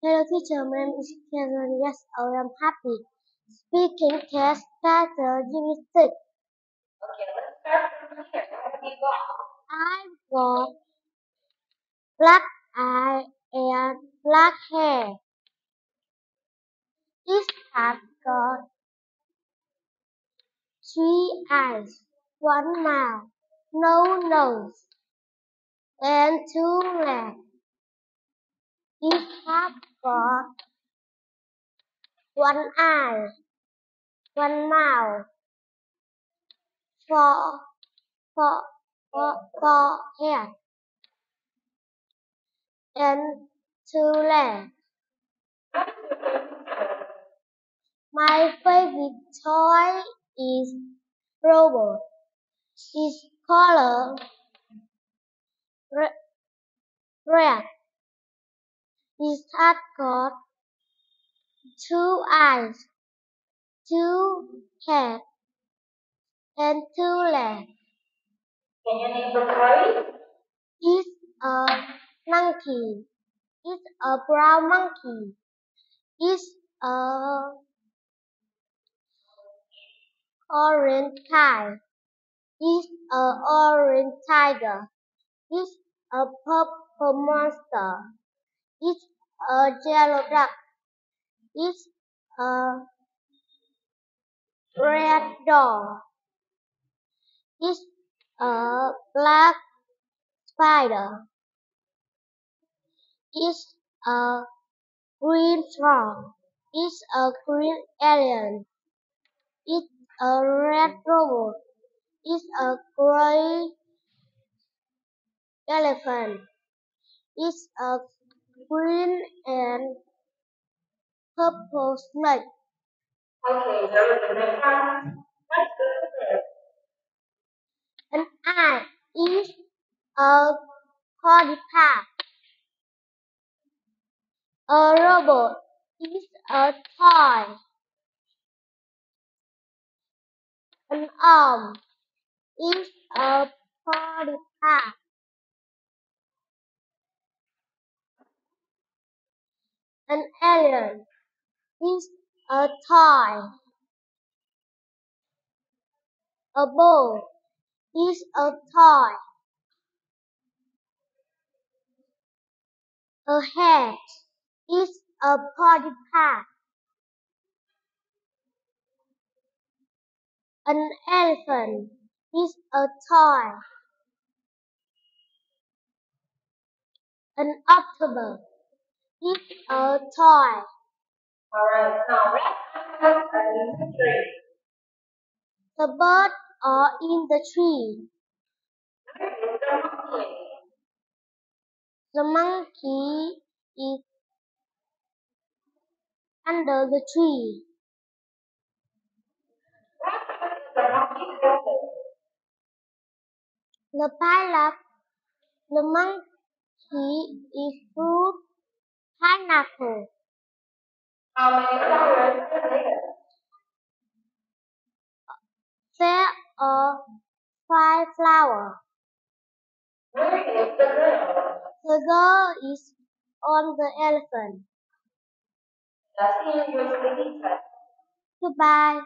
Hello teacher, my name is Ken and yes, I am happy. Speaking test pattern unit 6. Okay, let's start from here. What have you got? I've got black eye and black hair. This has got 3 eyes, 1 mouth, no nose, and 2 legs. This has got 1 eye, 1 mouth, 4 hair, and 2 legs. My favorite toy is robot. Its color red. It has got 2 eyes, 2 heads, and 2 legs. Can you name the toy? It's a monkey. It's a brown monkey. It's a orange tiger. It's a orange tiger. It's a purple monster. It's a yellow duck. It's a red dog. It's a black spider. It's a green frog. It's a green alien. It's a red robot. It's a gray elephant. It's a green and purple snake. Okay, those are the cards. Let's go to this. An eye is a codipad. A robot is a toy. An arm is a codipad. An alien is a toy. A ball is a toy. A head is a body part. An elephant is a toy. An octopus is a toy. Alright, now let's are in the tree. The birds are in the tree. The monkey is under the tree. The pile up, the monkey is food. Pineapple. How many flowers are there? There are 5 flowers. Where is the girl? The girl is on the elephant. I'll see you with the teacher. Goodbye.